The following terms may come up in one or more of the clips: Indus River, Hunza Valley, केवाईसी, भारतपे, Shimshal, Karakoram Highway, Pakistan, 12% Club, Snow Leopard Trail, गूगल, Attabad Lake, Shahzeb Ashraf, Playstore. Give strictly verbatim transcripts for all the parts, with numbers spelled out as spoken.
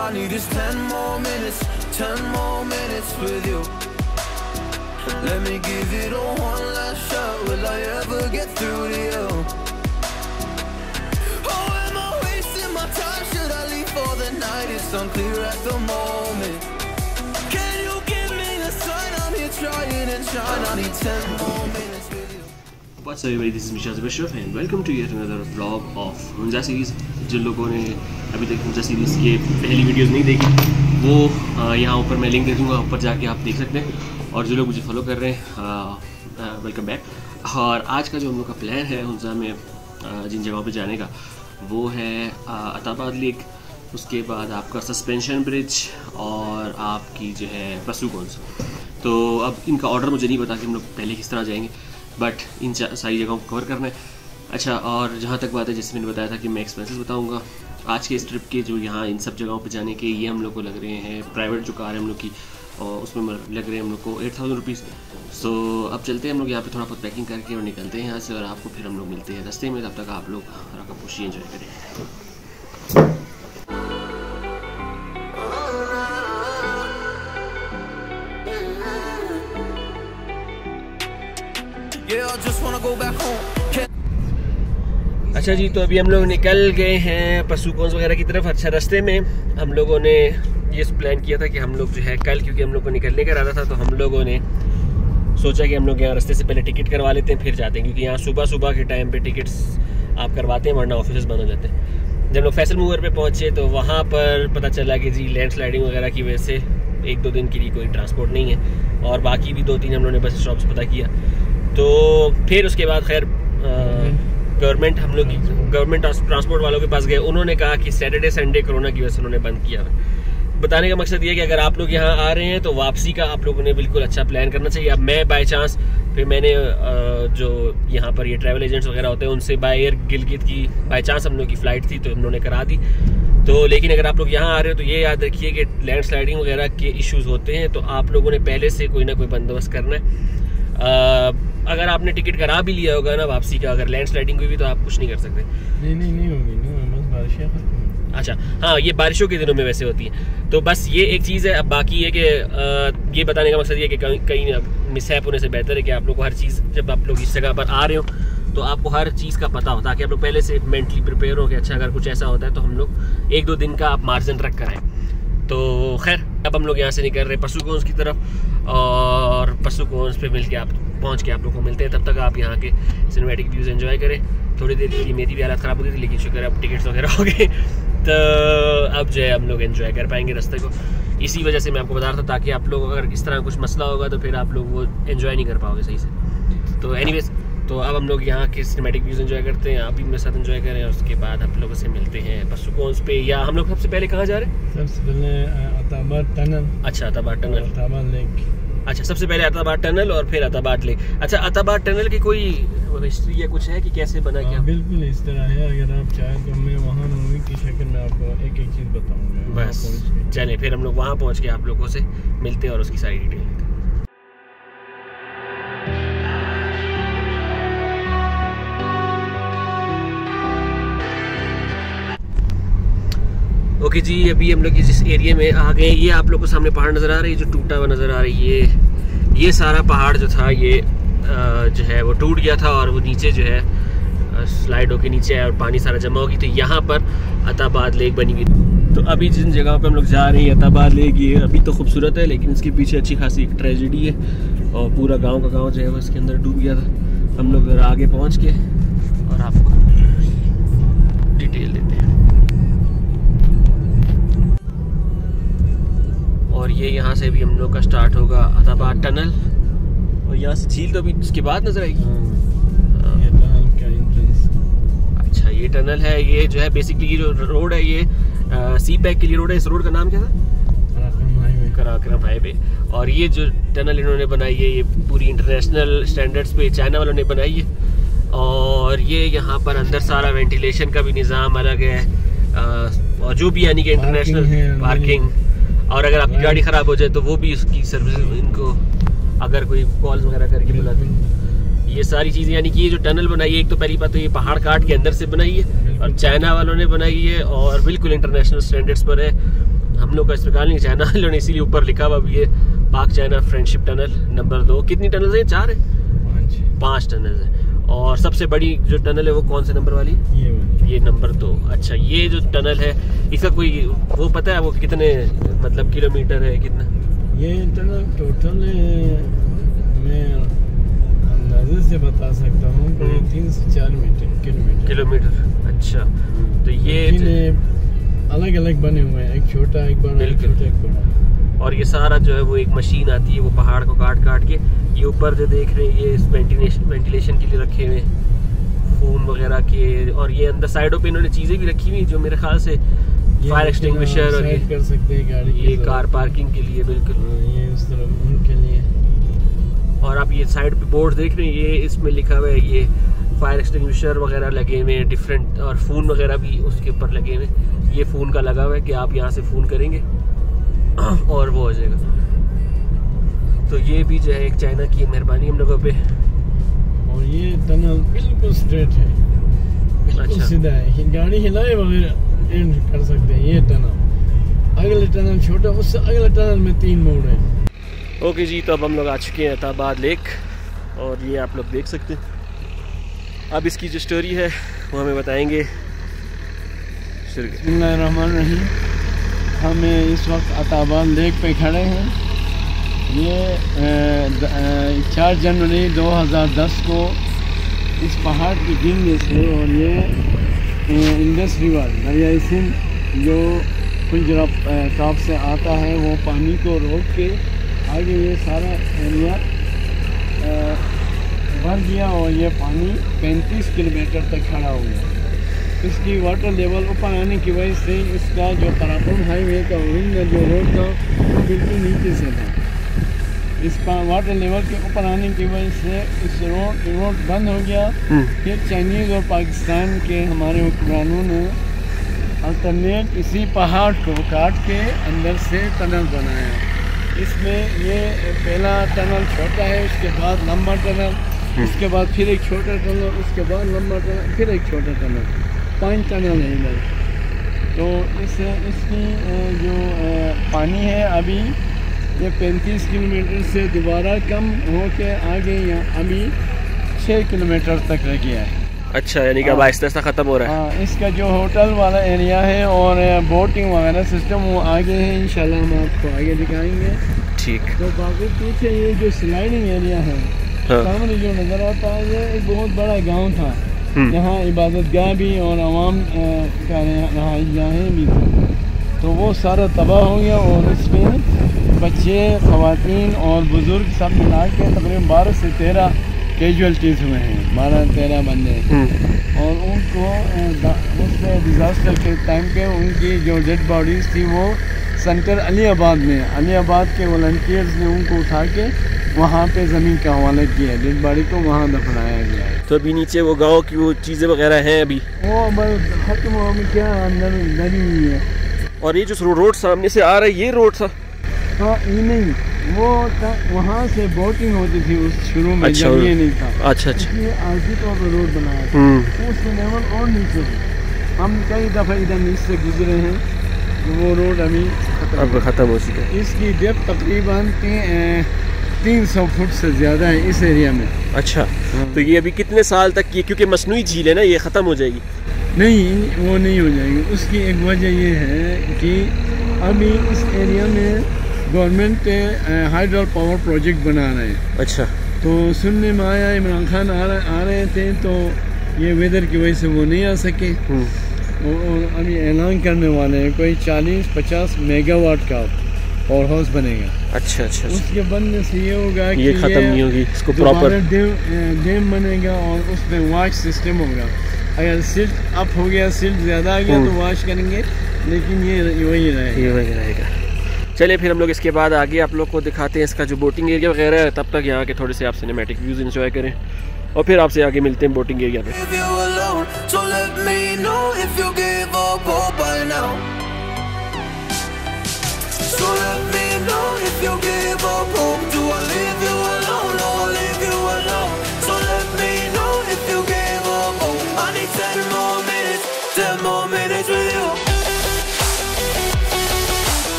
I need is ten more minutes, ten more minutes with you. Let me give it all one last shot. Will I ever get through to you? Oh, am I wasting my time? Should I leave for the night? It's unclear at the moment. Can you give me a sign? I'm here trying and trying. I need ten more minutes with you. What's up everybody, this is Shahzeb Ashraf and welcome to yet another vlog of Hunza series. जिन लोगों ने अभी तक Hunza series के पहली videos नहीं देखी वो यहाँ ऊपर मैं लिंक दे दूँगा, ऊपर जाके आप देख सकते हैं। और जो लोग मुझे फॉलो कर रहे हैं वेलकम बैक। और आज का जो हम लोग का प्लान है Hunza में आ, जिन जगहों पे जाने का वो है अताबाद लेक, उसके बाद आपका सस्पेंशन ब्रिज और आपकी जो है पसलूकॉन्स। तो अब इनका ऑर्डर मुझे नहीं पता कि हम लोग पहले किस तरह जाएँगे, बट इन सारी जगहों को कवर करना है। अच्छा, और जहाँ तक बात है जैसे मैंने बताया था कि मैं एक्सपेंसेस बताऊँगा आज के इस ट्रिप के, जो यहाँ इन सब जगहों पे जाने के ये हम लोग को लग रहे हैं, प्राइवेट जो कार है हम लोग की और उसमें लग रहे हैं हम लोग को एट थाउजेंड रुपीज़। सो अब चलते हैं हम लोग यहाँ पे थोड़ा बहुत पैकिंग करके और निकलते हैं यहाँ से, और आपको फिर हम लोग मिलते हैं रास्ते में। तब तक आप लोग रकम खुशी एंजॉय करें। अच्छा जी, तो अभी हम लोग निकल गए हैं पसलूकॉन्स वगैरह की तरफ। अच्छा, रास्ते में हम लोगों ने ये प्लान किया था कि हम लोग जो है कल, क्योंकि हम लोग को निकलने का इरादा था, तो हम लोगों ने सोचा कि हम लोग यहाँ रास्ते से पहले टिकट करवा लेते हैं फिर जाते हैं, क्योंकि यहाँ सुबह सुबह के टाइम पे टिकट्स आप करवाते हैं वरना ऑफिस बंद हो जाते हैं। जब लोग फैसल मूवर पर पहुँचे तो वहाँ पर पता चला कि जी लैंड स्लाइडिंग वगैरह की वजह से एक दो दिन के लिए कोई ट्रांसपोर्ट नहीं है, और बाकी भी दो तीन हम लोगों ने बस स्टॉप्स पता किया। तो फिर उसके बाद खैर गवर्नमेंट हम लोग गवर्नमेंट ट्रांसपोर्ट वालों के पास गए, उन्होंने कहा कि सैटरडे संडे कोरोना की वजह से उन्होंने बंद किया। बताने का मकसद ये है कि अगर आप लोग यहाँ आ रहे हैं तो वापसी का आप लोगों ने बिल्कुल अच्छा प्लान करना चाहिए। अब मैं बाय चांस फिर मैंने जो यहाँ पर ये ट्रैवल एजेंट्स वगैरह होते हैं उनसे बाय एयर गिलगित की बाय चांस हम लोग की फ़्लाइट थी तो उन्होंने करा दी। तो लेकिन अगर आप लोग यहाँ आ रहे हो तो ये याद रखिए कि लैंड स्लाइडिंग वगैरह के इशूज़ होते हैं, तो आप लोगों ने पहले से कोई ना कोई बंदोबस्त करना है। आ, अगर आपने टिकट करा भी लिया होगा ना वापसी का, अगर लैंड स्लाइडिंग हुई भी तो आप कुछ नहीं कर सकते। नहीं नहीं नहीं होगी, बस बारिशें। अच्छा हाँ, ये बारिशों के दिनों में वैसे होती है, तो बस ये एक चीज़ है। अब बाकी है कि ये बताने का मकसद ये है कि कहीं मिसहैप होने से बेहतर है कि आप लोग को हर चीज़, जब आप लोग इस जगह पर आ रहे हो तो आपको हर चीज़ का पता हो, ताकि आप लोग पहले से मेंटली प्रिपेयर हो कि अच्छा अगर कुछ ऐसा होता है तो हम लोग एक दो दिन का आप मार्जिन रख कर आए। तो खैर, अब हम लोग यहाँ से निकल रहे हैं पसलूकॉन्स की तरफ, और पसलूकॉन्स पे मिल के आप पहुँच के आप लोग को मिलते हैं। तब तक आप यहाँ के सिनेमैटिक व्यूज़ एंजॉय करें। थोड़ी देर के लिए मेरी भी हालत ख़राब हो गई थी, लेकिन शुक्र अब टिकट्स वगैरह हो गए, तो अब जो है हम लोग एंजॉय कर पाएंगे रास्ते को। इसी वजह से मैं आपको बता रहा था, ताकि आप लोग अगर इस तरह कुछ मसला होगा तो फिर आप लोग वो एंजॉय नहीं कर पाओगे सही से। तो एनीवेज, तो अब हम लोग यहाँ के सिनेमैटिक व्यूज़ एंजॉय करते हैं, आप भी मेरे साथ एंजॉय करें, और उसके बाद हम लोगों से मिलते हैं पसलूकॉन्स पे। या हम लोग सबसे पहले कहाँ जा रहे हैं? सबसे पहले अताबाद टनल। अच्छा, अताबाद टनल, अताबाद लेक। अच्छा, सबसे पहले अताबाद टनल और फिर अताबाद लेक। अच्छा, अताबाद टनल की कोई हिस्ट्री या कुछ है कि कैसे बना? क्या बिल्कुल इस तरह है, अगर आप चाहें तो मैं वहाँ मूवी की शक्ल में आपको एक एक चीज़ बताऊँगा। बस चले, फिर हम लोग वहाँ पहुँच के आप लोगों से मिलते हैं और उसकी सारी डिटेल लेते हैं। ओके okay जी, अभी हम लोग जिस एरिया में आ गए, ये आप लोग को सामने पहाड़ नज़र आ रही है जो टूटा हुआ नज़र आ रही है। ये सारा पहाड़ जो था ये जो है वो टूट गया था, और वो नीचे जो है स्लाइड होके नीचे आया और पानी सारा जमा हो गई, तो यहाँ पर अताबाद लेक बनी हुई। तो अभी जिन जगहों पे हम लोग जा रहे हैं अताबाद लेक, ये अभी तो खूबसूरत है लेकिन इसके पीछे अच्छी खासी एक ट्रेजिडी है, और पूरा गाँव का गाँव जो है वो इसके अंदर डूब गया था। हम लोग आगे पहुँच के और आपको डिटेल देते हैं। और ये यहाँ से भी हम लोग का स्टार्ट होगा अताबाद टनल, और यहाँ से झील तो अभी इसके बाद नजर आएगी। ये टनल का एंट्रेंस। अच्छा, ये टनल है, ये जो है बेसिकली ये जो रोड है ये आ, सी पैक के लिए रोड है। इस रोड का नाम क्या था? कराकोरम हाईवे। कराकोरम हाईवे। और ये जो टनल इन्होंने बनाई है ये पूरी इंटरनेशनल स्टैंडर्ड्स पे चाइना वालों ने बनाई है, और ये यहाँ पर अंदर सारा वेंटिलेशन का भी निज़ाम अलग है, और जो भी यानी कि इंटरनेशनल पार्किंग, और अगर आपकी गाड़ी ख़राब हो जाए तो वो भी उसकी सर्विस इनको अगर कोई कॉल वगैरह करके बुलाते हैं। ये सारी चीज़ें यानी कि ये जो टनल बनाई है, एक तो पहली बात तो ये पहाड़ काट के अंदर से बनाई है और चाइना वालों ने बनाई है, और बिल्कुल इंटरनेशनल स्टैंडर्ड्स पर है। हम लोग का इस प्रकार नहीं, चाइना लोग इसीलिए ऊपर लिखा हुआ भी है पाक चाइना फ्रेंडशिप टनल नंबर दो। कितनी टनल है? चार है, पाँच टनल है। और सबसे बड़ी जो टनल है वो कौन से नंबर वाली? ये ये नंबर दो। अच्छा, ये जो टनल है इसका कोई वो पता है वो कितने मतलब किलोमीटर है कितना? ये टनल टोटल मैं अंदाजे से बता सकता हूँ तीन से चार मीटर किलोमीटर किलोमीटर अच्छा, तो ये अलग अलग बने हुए हैं, एक छोटा एक बड़ा, एक छोटा एक बड़ा। और ये सारा जो है वो एक मशीन आती है वो पहाड़ को काट काट के, ये ऊपर जो देख रहे हैं ये वेंटिलेशन वेंटिलेशन के लिए रखे हुए हैं फोम वगैरह के, और ये अंदर साइडों पे इन्होंने चीज़ें भी रखी हुई जो मेरे ख्याल से फायर एक्सटिंग्विशर और ये कर सकते हैं गाड़ी, ये कार पार्किंग के लिए बिल्कुल ये उस तरफ उनके लिए। और आप ये साइड पे बोर्ड देख रहे हैं, ये इसमें लिखा हुआ है ये फायर एक्सटिंग्विशर वगैरह लगे हुए हैं डिफरेंट, और फ़ोन वगैरह भी उसके ऊपर लगे हुए हैं। ये फ़ोन का लगा हुआ है कि आप यहाँ से फ़ोन करेंगे और वो हो जाएगा। तो ये भी जो है एक चाइना की मेहरबानी हम लोगों पे। और ये टनल बिल्कुल स्ट्रेट है, बिल्कुल अच्छा। सीधा है, गाड़ी हिलाए बगैर एंड कर सकते हैं ये टनल। अगले टनल छोटा, उससे अगले टनल में तीन मोड़ है। ओके जी, तो अब हम लोग आ चुके हैं अत्ताबाद लेक, और ये आप लोग देख सकते हैं। अब इसकी जो स्टोरी है वो हमें बताएंगे। बिस्मिल्लाहिर्रहमानिर्रहीम, हम इस वक्त अत्ताबाद लेक पे खड़े हैं। ये चार जनवरी दो हज़ार दस को इस पहाड़ की गिरने से, और ये इंडस रिवर दरियाई सिंध जो खुजरा टॉप से आता है वो पानी को रोक के आगे ये सारा एरिया भर गया, और ये पानी पैंतीस किलोमीटर तक खड़ा हो गया। इसकी वाटर लेवल ऊपर आने की वजह से इसका जो कराकोरम हाईवे का ओरिजिनल जो रोड था बिल्कुल नीचे से था। इस वाटर लेवल के ऊपर आने की वजह से इस रोड रोड बंद हो गया। फिर चाइनीज़ और पाकिस्तान के हमारे हुक्मरानों ने अल्टरनेट इसी पहाड़ को काट के अंदर से टनल बनाया। इसमें ये पहला टनल छोटा है, उसके बाद लंबा टनल, उसके बाद फिर एक छोटा टनल, उसके बाद लंबा टनल, फिर एक छोटा टनल, पाँच टनल है इधर। तो इस इसकी जो पानी है अभी ये पैंतीस किलोमीटर से दोबारा कम हो के आगे यहाँ अभी छः किलोमीटर तक रह गया है। अच्छा, यानी कि अब आहिस्ता आहिस्ता ख़त्म हो रहा है। हाँ, इसका जो होटल वाला एरिया है और बोटिंग वगैरह सिस्टम वो आगे है, इंशाल्लाह हम आपको आगे दिखाएंगे। ठीक, तो बाकी पीछे ये जो स्लाइडिंग एरिया है, हाँ। सामने जो नज़र आता है ये एक बहुत बड़ा गाँव था, यहाँ इबादत गाह भी और आवाम का रहाइशाहें भी थी, तो वो सारा तबाह हो गया। और इसमें बच्चे, ख़वातीन और बुज़ुर्ग सब मिला के तकरीबन बारह से तेरह कैजुअल्टीज हुए हैं, बारह तेरह बंदे। और उनको उस डिज़ास्टर के टाइम पे उनकी जो डेड बॉडीज़ थी वो सेंटर अलीआबाद में, अलीआबाद के वॉलंटियर्स ने उनको उठा के वहाँ पे ज़मीन का हवाला किया, डेड बॉडी को वहाँ दफनाया गया। तो अभी नीचे वो गाँव की वो चीज़ें वगैरह हैं अभी वो ख़त्म हो क्या अंदर लगी हुई है। और ये जो रोड सामने से आ रहा है ये रोड सा था ये नहीं, वो वहाँ से बोटिंग होती थी उस शुरू में। अच्छा, जब ये नहीं था। अच्छा अच्छा, ये आर्जी तौर पर रोड बनाया था, उसके लेवल और नीचे था। हम कई दफ़ा इधर नीचे से गुजरे हैं, वो रोड अभी अब ख़त्म हो चुका है। इसकी डेप्थ तकरीबन तीन सौ फुट से ज़्यादा है इस एरिया में। अच्छा, तो ये अभी कितने साल तक ये, क्योंकि मसनूई झील है ना, ये ख़त्म हो जाएगी? नहीं, वो नहीं हो जाएगी। उसकी एक वजह ये है कि अभी इस एरिया में गवर्नमेंट हाइड्रो पावर प्रोजेक्ट बना रहे हैं। अच्छा, तो सुनने में आया इमरान खान आ रहे आ रहे थे, तो ये वेदर की वजह से वो नहीं आ सके। और अभी ऐलान करने वाले हैं कोई चालीस पचास मेगावाट का पावर हाउस बनेगा। अच्छा अच्छा, उसके बनने से ये होगा कि ये खत्म नहीं होगी, इसको प्रॉपर डैम बनेगा और उसमें वाश सिस्टम होगा। अगर सिल्ट अप हो गया, सिल्ट ज़्यादा आ गया तो वाश करेंगे, लेकिन ये वही रहेगा। चलिए, फिर हम लोग इसके बाद आगे आप लोग को दिखाते हैं इसका जो बोटिंग एरिया वगैरह है, तब तक यहाँ के थोड़े से आप सिनेमैटिक व्यूज़ एंजॉय करें, और फिर आपसे आगे मिलते हैं बोटिंग एरिया में।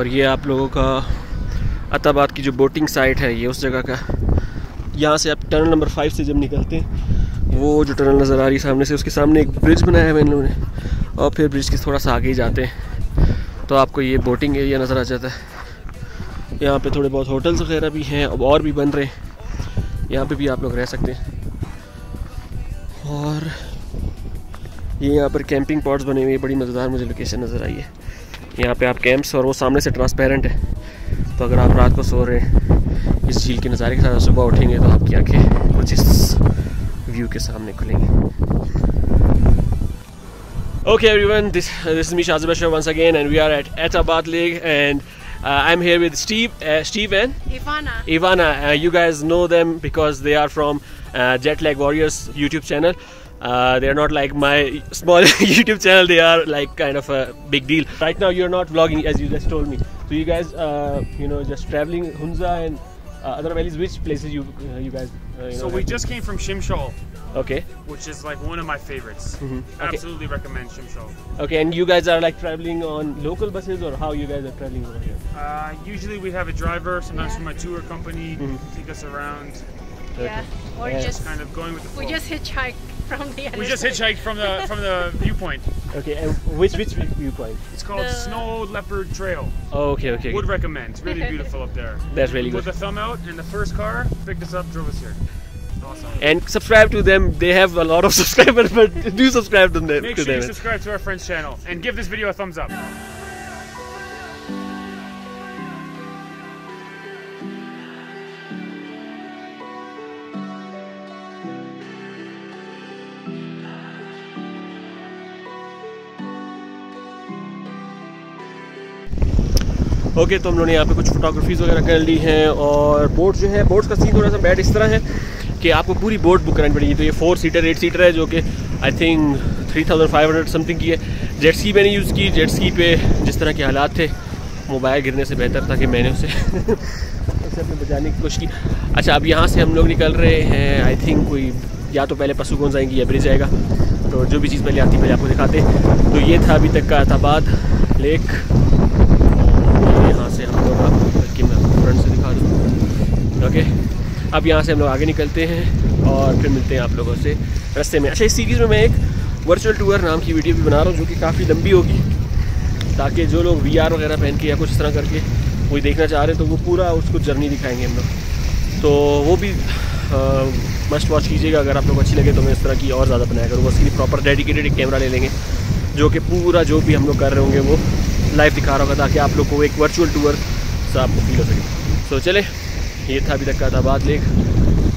और ये आप लोगों का अताबाद की जो बोटिंग साइट है ये उस जगह का। यहाँ से आप टनल नंबर फाइव से जब निकलते हैं वो जो टनल नज़र आ रही है सामने से, उसके सामने एक ब्रिज बनाया है इन लोगों ने और फिर ब्रिज के थोड़ा सा आगे ही जाते हैं तो आपको ये बोटिंग एरिया नज़र आ जाता है। यहाँ पे थोड़े बहुत होटल्स वगैरह भी हैं, अब और भी बन रहे हैं, यहाँ पे भी आप लोग रह सकते हैं। और ये यहाँ पर कैंपिंग पॉट्स बने हुए हैं, बड़ी मज़ेदार मुझे लोकेशन नज़र आई है। यहाँ पे आप कैंप्स और वो सामने से ट्रांसपेरेंट है तो अगर आप रात को सो रहे हैं इस झील के नज़ारे के साथ सुबह उठेंगे तो आपकी आँखें कुछ इस व्यू के सामने खुलेंगी। Okay everyone, this, this is me Shahzeb Ashraf once again and we are at Attabad Lake and Uh, I'm here with Steve, uh, Steve and Ivana. Ivana, uh, you guys know them because they are from uh, Jetlag Warriors YouTube channel. Uh, they are not like my small YouTube channel. They are like kind of a big deal. Right now, you are not vlogging, as you just told me. So you guys, uh, you know, just traveling Hunza and uh, other valleys. Which places you, uh, you guys? Uh, you so know, we like just came from Shimshal. Okay. Which is like one of my favorites. Mm-hmm. Okay. Absolutely recommend Shimshal. Okay, and you guys are like traveling on local buses or how you guys are traveling over here? Uh, usually we have a driver, sometimes from a tour company, mm-hmm. take us around. Yeah, okay. or yeah. just kind of going with the flow. We just hitchhike from the. We just hitchhike from the from the viewpoint. Okay, and which which viewpoint? It's called the Snow Leopard Trail. Oh, okay, okay. Would recommend. It's really beautiful up there. That's really good. With a thumb out, and the first car picked us up, drove us here. Awesome. And subscribe to them. They have a lot of subscribers, but do subscribe to them. Make sure you subscribe to our friend's channel and give this video a thumbs up. Okay okay, तो हम लोगों ने यहाँ पे कुछ फोटोग्राफीज़ वगैरह कर ली हैं और बोट जो है, बोट्स का सीन थोड़ा सा बैड इस तरह है कि आपको पूरी बोट बुक करानी पड़ेगी। तो ये फोर सीटर एट सीटर है जो कि I think three thousand five hundred something की है। जेट स्की मैंने यूज़ की, जेट स्की पे जिस तरह के हालात थे, मोबाइल गिरने से बेहतर था कि मैंने उसे उसे अपने बचाने की कोशिश की। अच्छा, अब यहाँ से हम लोग निकल रहे हैं। आई थिंक कोई या तो पहले पशु कौन जाएंगी या ब्रिज आएगा, तो जो भी चीज़ पहले आती है पहले आपको दिखाते। तो ये था अभी तक का अताबाद लेक। से हम लोग बल्कि मैं फ्रंट से दिखा दूँ। ओके, अब यहाँ से हम लोग आगे निकलते हैं और फिर मिलते हैं आप लोगों से रास्ते में। अच्छा, इस सीरीज़ में मैं एक वर्चुअल टूर नाम की वीडियो भी बना रहा हूँ जो कि काफ़ी लंबी होगी, ताकि जो लोग वीआर वगैरह पहन के या कुछ इस तरह करके कोई देखना चाह रहे हैं तो वो पूरा उसको जर्नी दिखाएंगे हम लोग। तो वो भी मस्ट वॉच कीजिएगा। अगर आप लोग अच्छी लगे तो मैं इस तरह की और ज़्यादा बनाया करूँगा। उसके लिए प्रॉपर डेडिकेटेड एक कैमरा ले लेंगे जो कि पूरा जो भी हम लोग कर रहे होंगे वो लाइव दिखा रहा होगा, ताकि आप लोग को एक वर्चुअल टूर सा आपको फील हो सके। तो चले, ये था अभी तक का अताबाद लेक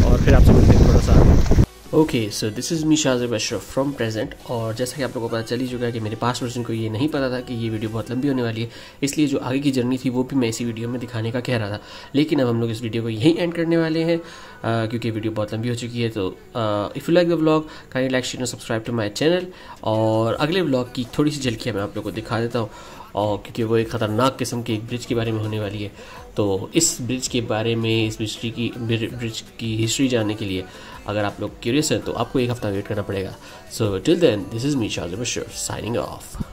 और फिर आपसे मिलते हैं थोड़ा सा। Okay, so this is me Shahzeb Ashraf from present. और जैसा कि आप लोगों को पता चल ही चुका है कि मेरे पास वर्जन को ये नहीं पता था कि ये वीडियो बहुत लंबी होने वाली है, इसलिए जो आगे की जर्नी थी वो भी मैं इसी वीडियो में दिखाने का कह रहा था। लेकिन अब हम लोग इस वीडियो को यहीं एंड करने वाले हैं क्योंकि वीडियो बहुत लंबी हो चुकी है। तो if you like the vlog, kindly like, share and subscribe to my channel. और अगले व्लॉग की थोड़ी सी झलकियाँ मैं आप लोग को दिखा देता हूँ, और क्योंकि वो एक ख़तरनाक किस्म के एक ब्रिज के बारे में होने वाली है। तो इस ब्रिज के बारे में, इस ब्रिज की ब्रिज की हिस्ट्री जानने के लिए अगर आप लोग क्यूरियस हैं तो आपको एक हफ्ता वेट करना पड़ेगा। So till then, this is me Shahzeb Ashraf signing of.